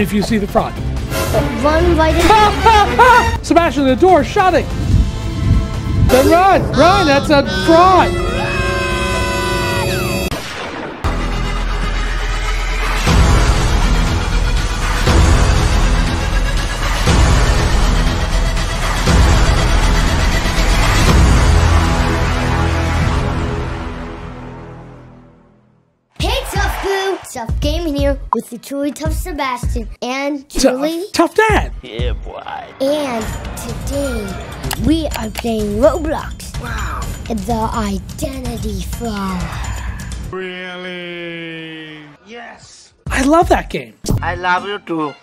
if you see the fraud. Run right in. Sebastian, the door, shut it. Then run, run, that's a fraud. Tough Game here with the truly tough Sebastian and truly tough Dad. Yeah, boy. And today we are playing Roblox. Wow. The Identity Fraud. Really? Yes. I love that game. I love you too.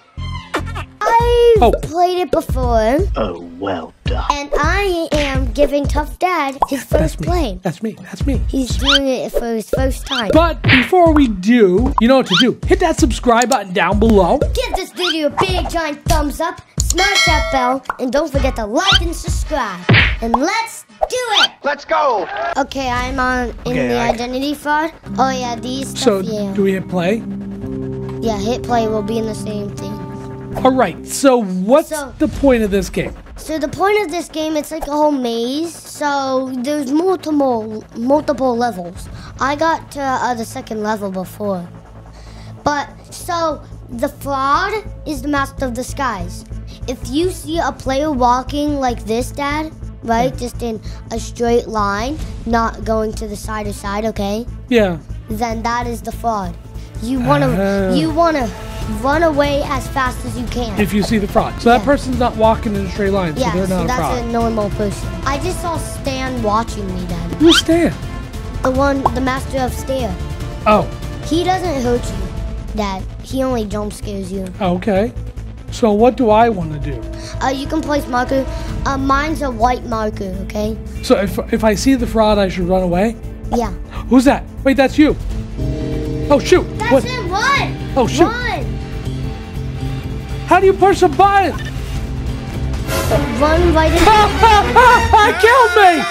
I've played it before. Oh, well done. And I am giving Tough Dad his first play. That's me. That's me. He's doing it for his first time. But before we do, you know what to do. Hit that subscribe button down below. Give this video a big giant thumbs up. Smash that bell. And don't forget to like and subscribe. And let's do it. Let's go. Okay, I'm on the Identity Fraud. Oh, yeah, these stuff. So do we hit play? Yeah, hit play will be in the same thing. All right, so what's the point of this game? So the point of this game, it's like a whole maze. So there's multiple levels. I got to the second level before. But so the fraud is the master of disguise. If you see a player walking like this, Dad, right? Yeah. Just in a straight line, not going to the side to side, okay? Yeah. Then that is the fraud. You wanna run away as fast as you can. If you see the fraud. So that person's not walking in a straight line, so they're not a fraud. Yeah, so that's a normal person. I just saw Stan watching me then. Who's Stan? The master of stare. Oh. He doesn't hurt you, Dad. He only jump scares you. Okay. So what do I want to do? You can place marker. Mine's a white marker, okay? So if I see the fraud, I should run away? Yeah. Who's that? Wait, that's you. Oh, shoot. That's him. Run. Oh, shoot. Run. How do you push a button? Run right in. Killed me!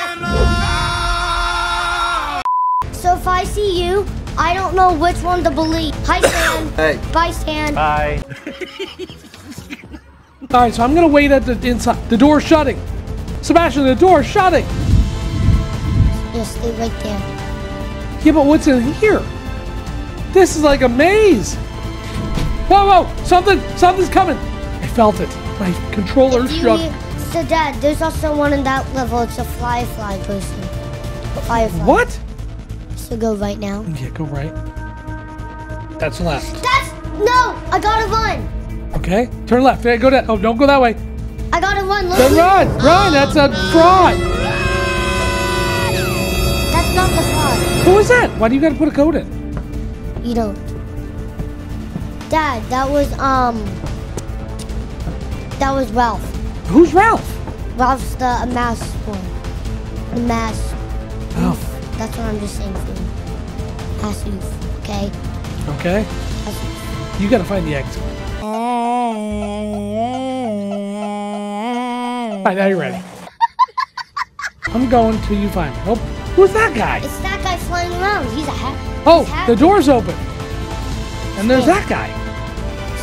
So if I see you, I don't know which one to believe. Hi, Stan. Hey. Bye, Stan. Bye. All right, so I'm going to wait at the inside. The door's shutting. Sebastian, the door's shutting. Yes, stay right there. Yeah, but what's in here? This is like a maze. Whoa, whoa, something's coming. I felt it. My controller struck. So, Dad, there's also one in that level. It's a fly person. Firefly. What? So go right now. Yeah, go right. That's left. No, I gotta run. Okay, turn left. Hey, go that. Oh, don't go that way. I gotta run. Then run, run. That's a fraud. That's not the fraud. Who is that? Why do you gotta put a code in? You don't. Dad, that was Ralph. Who's Ralph? Ralph's the masked one. The masked youth. That's what I'm just saying for you. Masked youth, okay? Okay. Youth. You gotta find the exit. Alright, now you're ready. I'm going till you find me. Oh, who's that guy? It's that guy flying around. He's a hacker. Oh, the door's open. And there's that guy.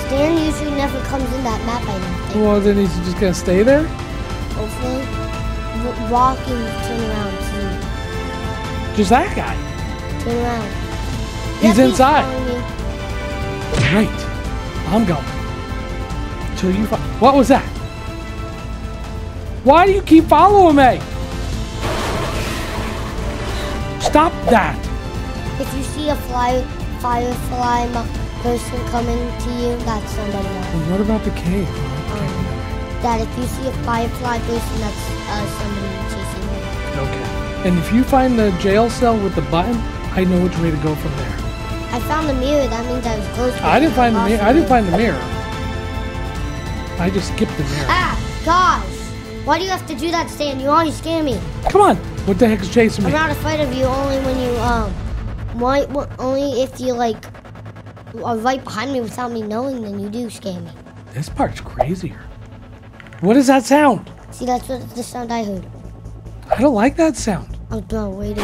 Stan usually never comes in that map, I don't think. Well, then he's just going to stay there? Hopefully. Walk and turn around, too. Just that guy? Turn around. He's inside. Great. I'm going. Till you find... What was that? Why do you keep following me? Stop that. If you see a firefly person coming to you, that's somebody else. Well, what about the cave? Dad, if you see a firefly person, that's somebody chasing you. Okay. And if you find the jail cell with the button, I know which way to go from there. I found the mirror. That means I was close. I didn't find the mirror. I didn't find the mirror. I just skipped the mirror. Ah, gosh! Why do you have to do that, Stan? You always scare me. Come on! What the heck is chasing me? I'm not afraid of you. Only when you only if you like are right behind me without me knowing, then you do scare me. This part's crazier. What is that sound? See, that's what the sound I heard. I don't like that sound. Oh, no, wait.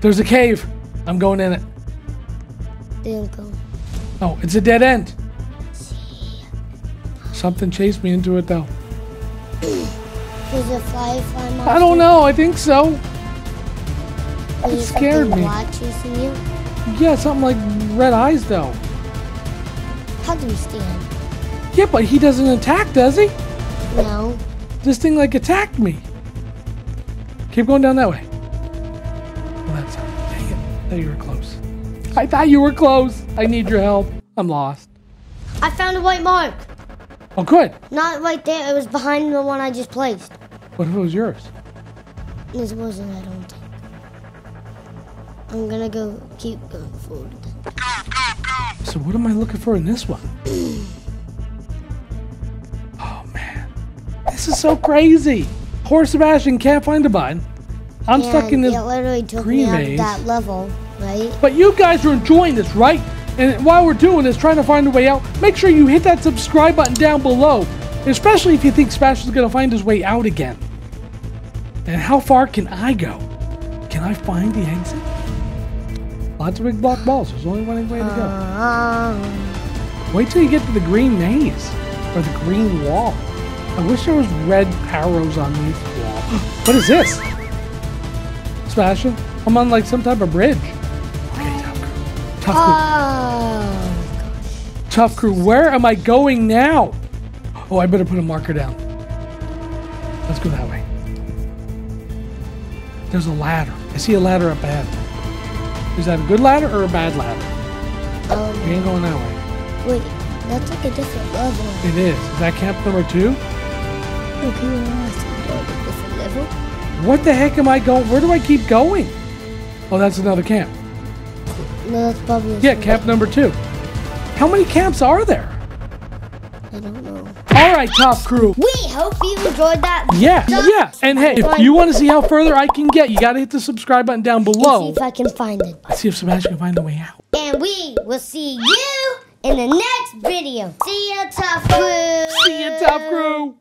There's a cave. I'm going in it. Don't go. Oh, it's a dead end. Something chased me into it though. Does it fly monster? I don't know. I think so. It scared me. Chasing you? Yeah, something like red eyes though. How do we stand? Yeah, but he doesn't attack, does he? No. This thing like attacked me. Keep going down that way. Well, that's dang it. There you were close. I thought you were close. I need your help. I'm lost. I found a white mark. Oh, good. Not right there. It was behind the one I just placed. What if it was yours? This wasn't, I don't think. I'm gonna go keep going forward. Go, go, go! So what am I looking for in this one? Oh man, this is so crazy. Poor Sebastian can't find a button. I'm stuck in this green maze. That level, right? But you guys are enjoying this, right? And while we're doing this, trying to find a way out, make sure you hit that subscribe button down below, especially if you think Sebastian's gonna find his way out again. And how far can I go? Can I find the exit? Lots of big block balls. There's only one way to go. Wait till you get to the green maze or the green wall. I wish there was red arrows on these walls. What is this? Sebastian, I'm on like some type of bridge. Tough crew. Oh, Tough crew, where am I going now? Oh, I better put a marker down. Let's go that way. There's a ladder. I see a ladder up ahead. Is that a good ladder or a bad ladder? We ain't going that way. Wait, that's like a different level. It is. Is that camp number 2? Okay, we're on a different level. What the heck am I going? Where do I keep going? Oh, that's another camp. No, that's probably camp number 2. How many camps are there? I don't know. All right, Top Crew. We hope you enjoyed that. Yeah. And hey, if you want to see how further I can get, you got to hit the subscribe button down below. And see if I can find it. Let's see if Sebastian can find the way out. And we will see you in the next video. See ya, Top Crew.